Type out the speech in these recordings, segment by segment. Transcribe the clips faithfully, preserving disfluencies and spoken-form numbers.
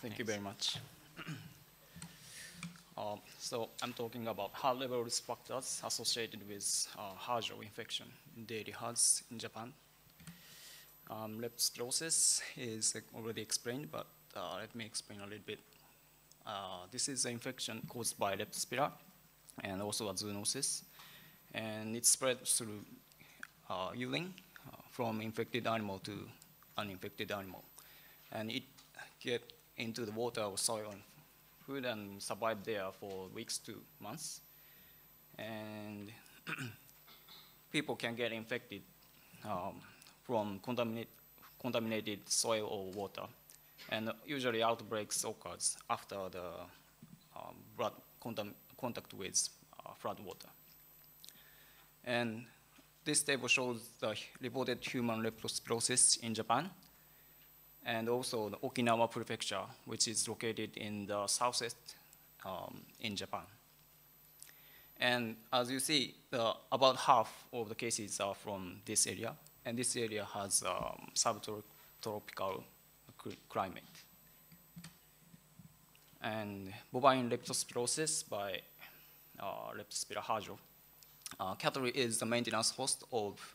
Thank Thanks. you very much. uh, so I'm talking about high-level risk factors associated with uh, Hardjo infection in dairy herds in Japan. Um, leptospirosis is already explained, but uh, let me explain a little bit. Uh, this is an infection caused by Leptospira and also a zoonosis, and it spreads through uh, urine uh, from infected animal to uninfected animal, and it get into the water or soil and food and survive there for weeks to months. And people can get infected um, from contaminate, contaminated soil or water. And usually outbreaks occurs after the uh, blood contam contact with uh, flood water. And this table shows the reported human leptospirosis in Japan, and also the Okinawa Prefecture, which is located in the southeast um, in Japan. And as you see, the, about half of the cases are from this area, and this area has um, subtropical climate. And bovine leptospirosis by uh, Leptospira Hardjo. Uh, Cattle is the maintenance host of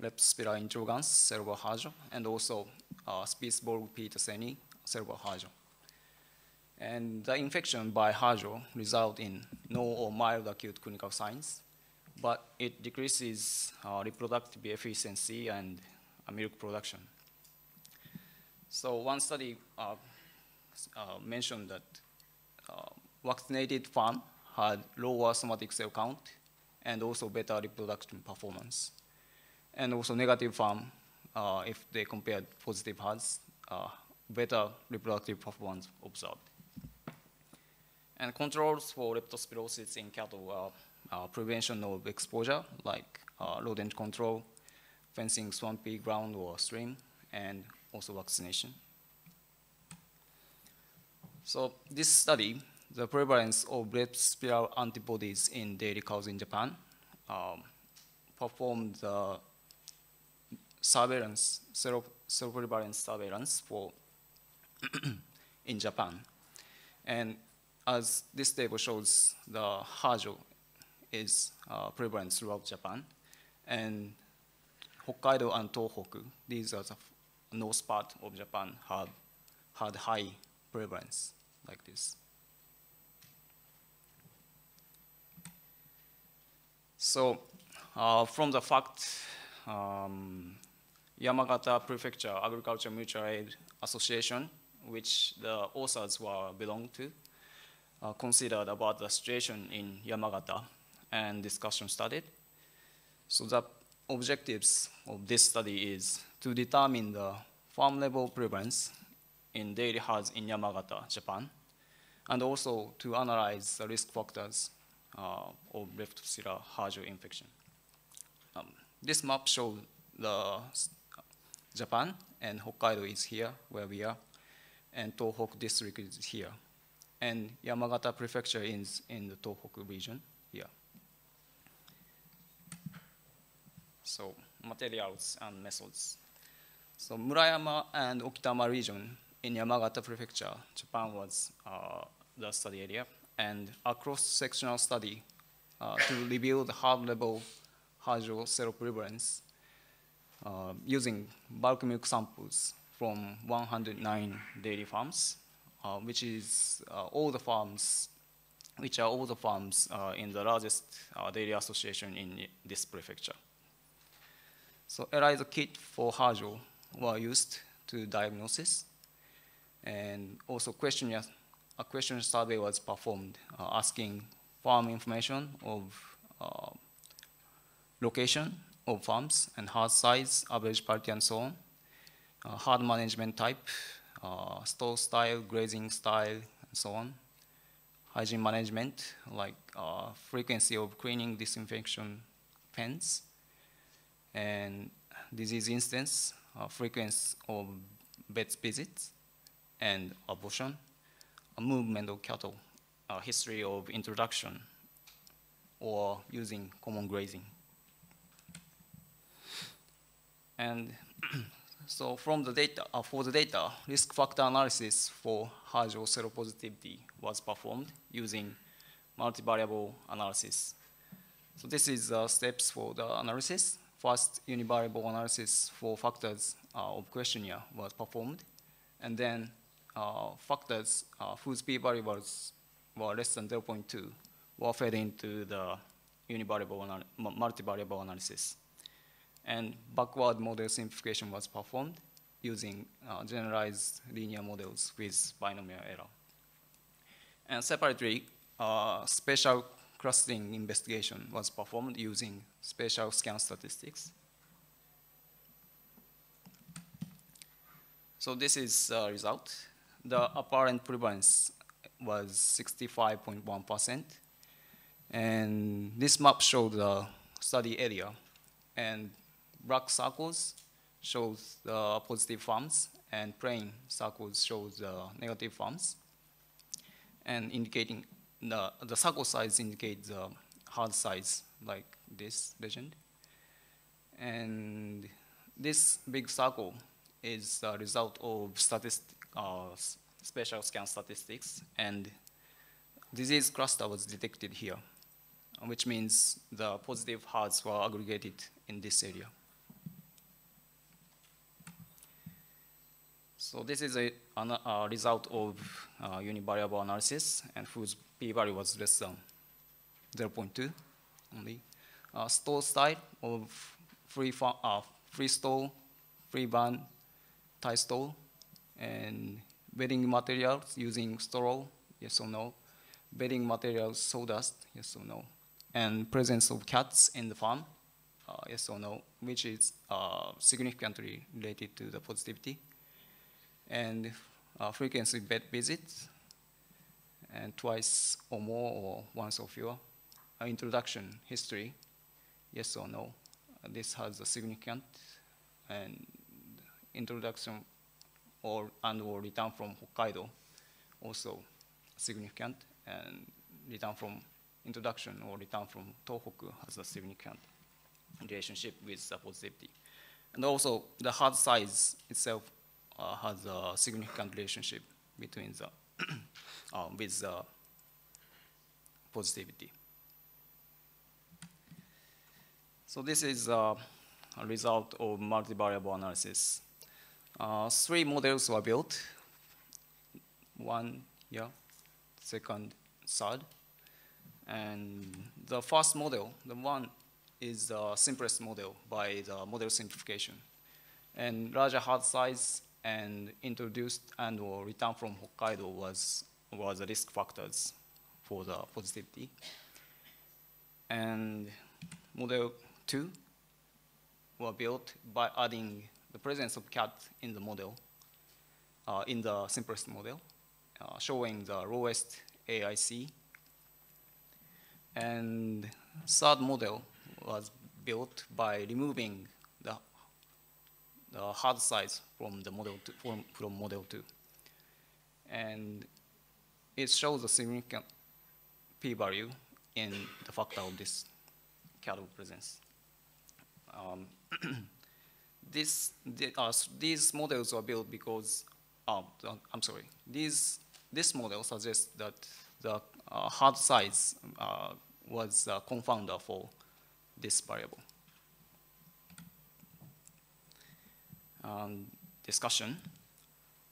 Leptospira interrogans, cerebral Hardjo, and also uh, Spisbolg Peterseni, cerebral Hardjo. And the infection by Hardjo results in no or mild acute clinical signs, but it decreases uh, reproductive efficiency and uh, milk production. So one study uh, uh, mentioned that uh, vaccinated farm had lower somatic cell count and also better reproduction performance. And also negative farm, uh, if they compared positive herds, uh, better reproductive performance observed. And controls for leptospirosis in cattle are uh, prevention of exposure, like uh, rodent control, fencing swampy ground or stream, and also vaccination. So this study, the prevalence of leptospiral antibodies in dairy cows in Japan, um, performed the uh, surveillance, self-prevalence surveillance for in Japan. And as this table shows, the Hardjo is uh, prevalent throughout Japan. And Hokkaido and Tohoku, these are the north part of Japan, had, had high prevalence like this. So uh, from the fact, um, Yamagata Prefecture Agriculture Mutual Aid Association, which the authors were belong to, uh, considered about the situation in Yamagata and discussion started. So the objectives of this study is to determine the farm level prevalence in dairy herds in Yamagata, Japan, and also to analyze the risk factors uh, of Leptospira Hardjo infection. Um, This map shows the Japan, and Hokkaido is here, where we are, and Tohoku district is here, and Yamagata Prefecture is in the Tohoku region here. So materials and methods. So Murayama and Okitama region in Yamagata Prefecture, Japan, was uh, the study area, and a cross-sectional study uh, to reveal the hard level Hardjo seroprevalence uh, using bulk milk samples from one hundred nine dairy farms, uh, which is uh, all the farms, which are all the farms uh, in the largest uh, dairy association in this prefecture. So ELISA kit for Hardjo were used to diagnosis, and also questionnaire, a questionnaire survey was performed uh, asking farm information of. Uh, Location of farms and herd size, average parity, and so on. Uh, herd management type, uh, stall style, grazing style, and so on. Hygiene management, like uh, frequency of cleaning, disinfection, pens, and disease instance, uh, frequency of vet visits, and abortion, a movement of cattle, a history of introduction, or using common grazing. And So from the data, uh, for the data, risk factor analysis for Hardjo seropositivity was performed using multivariable analysis. So this is the uh, steps for the analysis. First, univariable analysis for factors uh, of questionnaire was performed, and then uh, factors uh, whose p-variables were less than zero point two were fed into the univariable multivariable analysis. And backward model simplification was performed using uh, generalized linear models with binomial error. And separately, uh, spatial clustering investigation was performed using spatial scan statistics. So this is the uh, result. The apparent prevalence was sixty-five point one percent. And this map showed the study area. And black circles shows the positive farms, and plain circles shows the negative farms. And indicating the, the circle size indicates the hard size, like this legend. And this big circle is the result of statistic, uh, spatial scan statistics, and disease cluster was detected here, which means the positive herds were aggregated in this area. So this is a, a result of uh, univariable analysis, and whose p-value was less than zero point two only. Uh, store style of free, uh, free stall, free band, tie stall, and bedding materials using straw, yes or no. Bedding materials, sawdust, yes or no. And presence of cats in the farm, uh, yes or no, which is uh, significantly related to the positivity. And uh, frequency bed visits, and twice or more or once or fewer. Uh, introduction history, yes or no. Uh, this has a significant, and introduction or and or return from Hokkaido, also significant, and return from introduction or return from Tohoku has a significant relationship with the positivity. And also the herd size itself Uh, has a significant relationship between the uh, with the positivity. So this is uh, a result of multivariable analysis. Uh, three models were built: one here, second, third. And the first model, the one, is the simplest model by the model simplification, and larger herd size and introduced and or return from Hokkaido was, were the risk factors for the positivity. And model two were built by adding the presence of cat in the model, uh, in the simplest model, uh, showing the lowest A I C. And third model was built by removing the the hard size from the model two, from, from model two, and it shows a significant p-value in the factor of this cattle presence. Um, this, the, uh, these models were built because, uh, I'm sorry, these this model suggests that the uh, hard size uh, was a confounder for this variable. Um, discussion.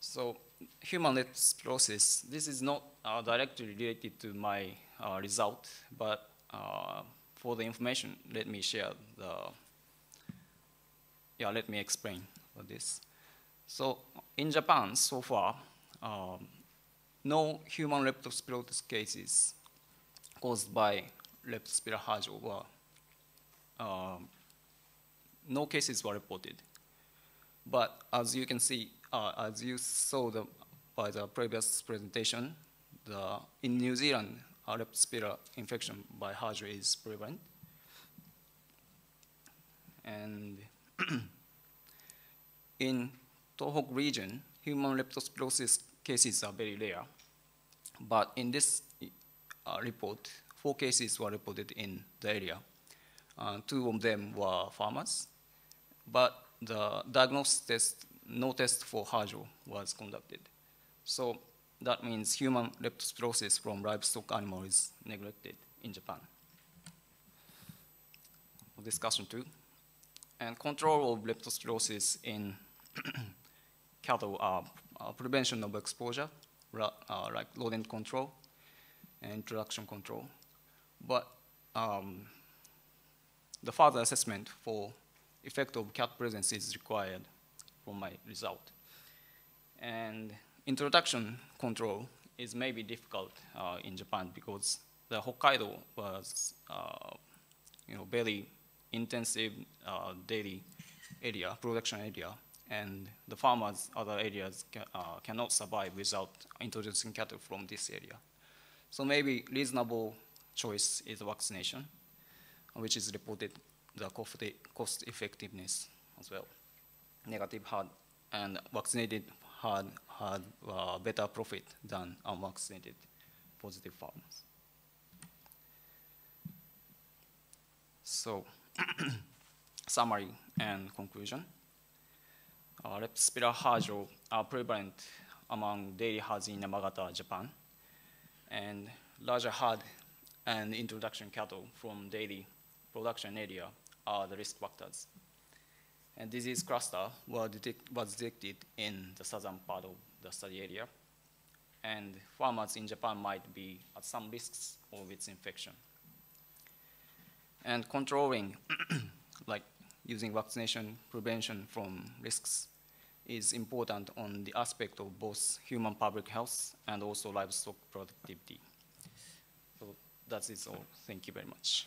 So human leptospirosis, this is not uh, directly related to my uh, result, but uh, for the information, let me share the, yeah, let me explain this. So in Japan so far, um, no human leptospirosis cases caused by Leptospira Hardjo were, uh, no cases were reported. But as you can see, uh, as you saw the, by the previous presentation, the, in New Zealand, uh, Leptospira infection by Hardjo is prevalent. And in Tohoku region, human leptospirosis cases are very rare. But in this uh, report, four cases were reported in the area. Uh, two of them were farmers, but the diagnostic test, no test for Hardjo was conducted. So that means human leptospirosis from livestock animal is neglected in Japan. Discussion two. And control of leptospirosis in cattle are uh, prevention of exposure, ra uh, like rodent control and introduction control. But um, the further assessment for effect of cat presence is required from my result. And introduction control is maybe difficult uh, in Japan because the Hokkaido was uh, you know, very intensive uh, dairy area, production area, and the farmers, other areas ca uh, cannot survive without introducing cattle from this area. So maybe reasonable choice is vaccination, which is reported the cost effectiveness as well. Negative herd and vaccinated herd had uh, better profit than unvaccinated positive farmers. So, summary and conclusion. Uh, Leptospira Hardjo are prevalent among dairy herds in Yamagata, Japan, and larger herd and introduction cattle from dairy production area are the risk factors. And disease cluster were detect was detected in the southern part of the study area, and farmers in Japan might be at some risks of its infection. And controlling, like using vaccination prevention from risks, is important on the aspect of both human public health and also livestock productivity. So that is all. Thank you very much.